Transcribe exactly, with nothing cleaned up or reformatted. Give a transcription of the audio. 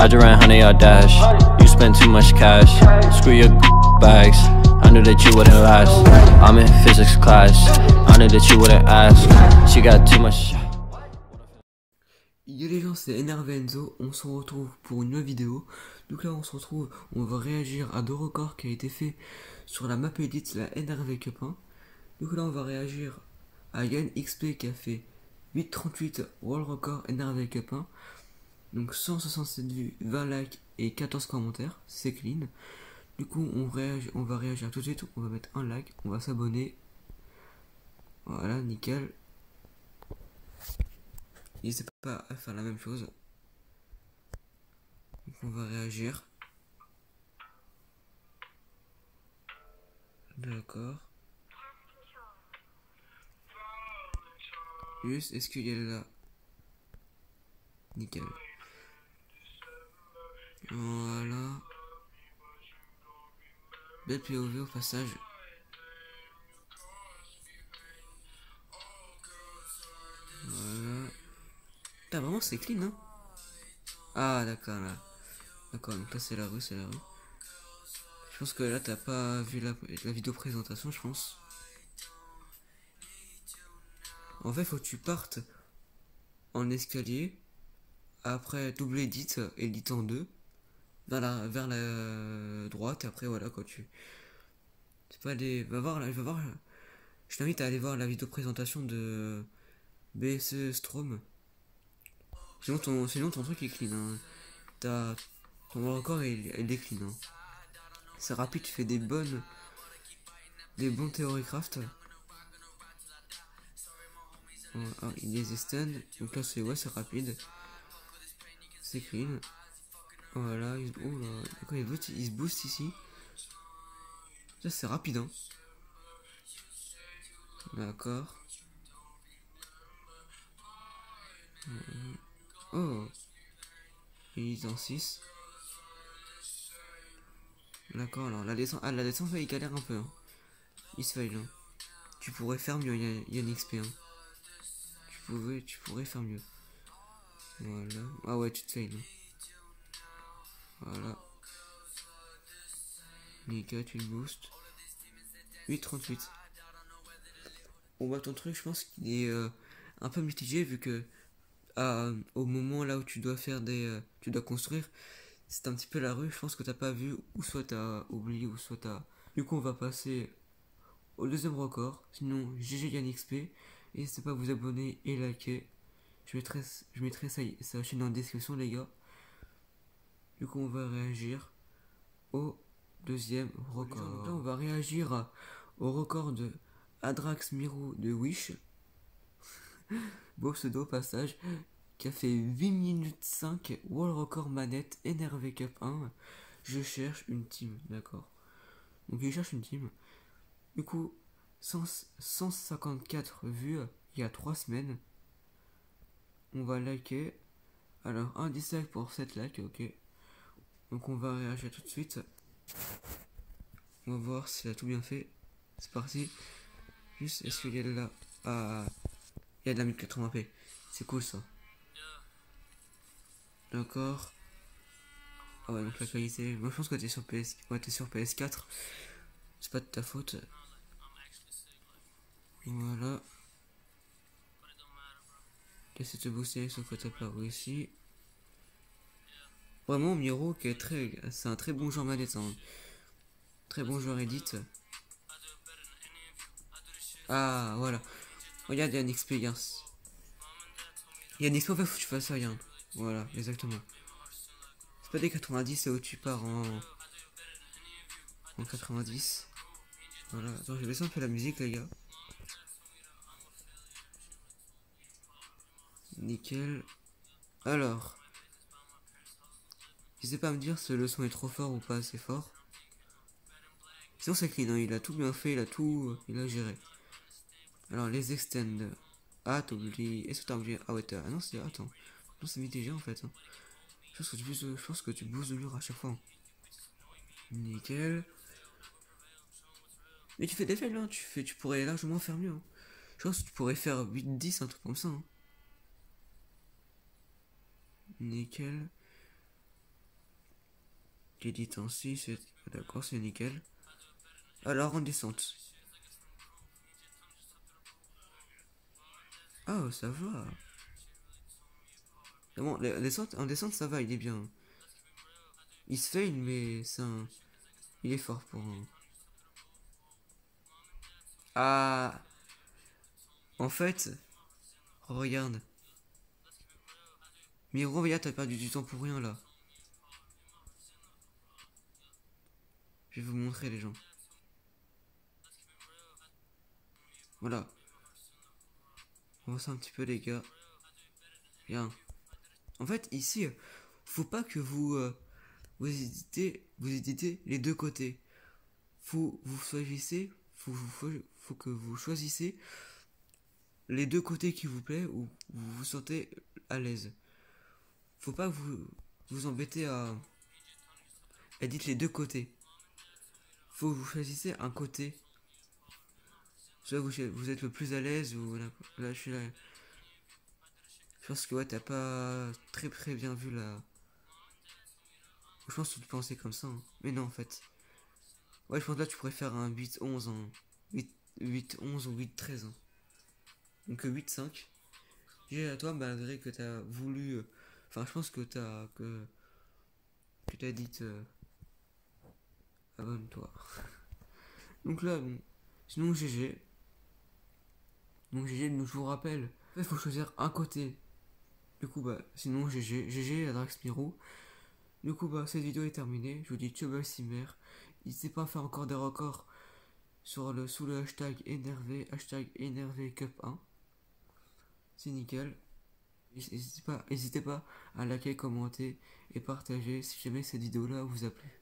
I just ran honey, I dash. You spend too much cash. Screw your bags. I knew that you wouldn't last. I'm in physics class. I knew that you wouldn't ask. She got too much. Yo les gens, c'est N R V Enzo. On se retrouve pour une nouvelle vidéo. Donc là, on se retrouve. On va réagir à deux records qui a été fait sur la map edit, la N R V Cup un. Donc là, on va réagir à YannXP qui a fait huit trente-huit World Record N R V Cup un. Donc cent soixante-sept vues, vingt likes et quatorze commentaires, c'est clean. Du coup on réagit, on va réagir tout de suite, on va mettre un like, on va s'abonner. Voilà, nickel. N'hésitez pas à faire la même chose. Donc on va réagir. D'accord. Juste, est-ce qu'il y a là? Nickel. Voilà. Belle P O V au passage. Voilà. Putain, vraiment c'est clean, hein. Ah d'accord, là. D'accord, donc là c'est la rue, c'est la rue. Je pense que là t'as pas vu la, la vidéo présentation, je pense. En fait, faut que tu partes en escalier. Après double edit, edit en deux. Vers la, vers la droite, et après voilà, quand tu c'est pas des va voir là, va voir je t'invite à aller voir la vidéo présentation de B S E Strom. Sinon ton sinon ton truc est clean, hein. T'as ton record il, il est clean, hein. C'est rapide, tu fais des bonnes des bons theorycraft. Ouais, ah, il les stand, donc là c'est ouais, c'est rapide, c'est clean. Voilà, il, oh là, quand il, boost, il se boost ici. Ça c'est rapide, hein. D'accord. Oh, il est en six. D'accord, alors la descente, ah, la descente il galère un peu, hein. Il se faille, hein. Tu pourrais faire mieux, YannXP, hein. Tu pouvais, tu pourrais faire mieux. Voilà. Ah ouais, tu te failles, hein. Voilà. Nickel, tu le boostes. huit trente-huit. On voit ton truc, je pense qu'il est euh, un peu mitigé vu que euh, au moment là où tu dois faire des. Euh, tu dois construire, c'est un petit peu la rue, je pense que t'as pas vu, ou soit t'as oublié, ou soit t'as. Du coup on va passer au deuxième record. Sinon G G YannXP. N'hésitez pas à vous abonner et liker. Je mettrai, je mettrai sa, sa chaîne en description les gars. Du coup on va réagir au deuxième record. Là on va réagir au record de Adrax Miro de Wish. Beau pseudo passage. Qui a fait huit minutes cinq World Record manette N R V Cup un. Je cherche une team, d'accord. Donc il cherche une team. Du coup cent cinquante-quatre vues il y a trois semaines. On va liker. Alors un dislike pour sept likes, ok. Donc on va réagir tout de suite. On va voir s'il a tout bien fait. C'est parti. Juste, est-ce qu'il y a de la... Ah, il y a de la mille quatre-vingts p. C'est cool ça. D'accord. Ah ouais, donc la qualité... Moi je pense que t'es sur, P S... ouais, t'es sur P S quatre. C'est pas de ta faute. Voilà. Laissez te booster sauf que t'as pas réussi. Vraiment Miro qui est très, c'est un très bon joueur manette, hein. Très bon joueur edit. Ah voilà, regarde YannXP, regarde YannXP, en fait faut que tu fasses ça, regarde, voilà exactement. C'est pas des quatre-vingt-dix, c'est où tu pars en en quatre-vingt-dix. Voilà, attends je vais laisser un peu la musique les gars. Nickel. Alors je sais pas à me dire si le son est trop fort ou pas assez fort. Sinon c'est clean, hein, il a tout bien fait, il a tout, il a géré. Alors les extend. Ah t'oublies, est-ce que t'as oublié? Ah ouais t'as, ah non c'est, attends, non c'est mitigé en fait, hein. Je pense que tu boosts, je pense que tu boosts le mur à chaque fois, hein. Nickel. Mais tu fais des fails, hein, tu fais, tu pourrais largement faire mieux, hein. Je pense que tu pourrais faire huit dix, un truc comme ça, hein. Nickel. L'édite ainsi, c'est d'accord, c'est nickel. Alors en descente. Oh, ça va. Bon, la descente, en descente, ça va, il est bien. Il se fail, mais ça, il est fort pour un... Ah. En fait, regarde. Miro, regarde, t'as perdu du temps pour rien là. Je vais vous montrer les gens. Voilà. On voit ça un petit peu les gars. Bien. En fait, ici, faut pas que vous euh, vous hésitez, vous hésitez les deux côtés. Faut vous choisissez, faut, faut, faut que vous choisissez les deux côtés qui vous plaît ou vous vous sentez à l'aise. Faut pas vous vous embêter à éditer les deux côtés. Faut que vous choisissez un côté. Soit vous, vous êtes le plus à l'aise ou là, là je suis là. Je pense que ouais, t'as pas très très bien vu là. Je pense que tu pensais comme ça. Hein. Mais non en fait. Ouais, je pense que là tu pourrais faire un huit onze hein. huit onze ou huit treize. Hein. Donc huit cinq. J'ai à toi malgré que t'as voulu. Enfin euh, je pense que t'as que. Que t'as dit euh, abonne-toi. Donc là bon. Sinon G G. Donc G G, je vous rappelle, il faut choisir un côté. Du coup bah sinon G G, G G Adrax Miro. Du coup bah cette vidéo est terminée. Je vous dis ciao bye Simer. N'hésitez pas à faire encore des records sur le sous le hashtag N R V, hashtag N R V Cup un. C'est nickel. N'hésitez pas, n'hésitez pas à liker, commenter et partager si jamais cette vidéo là vous a plu.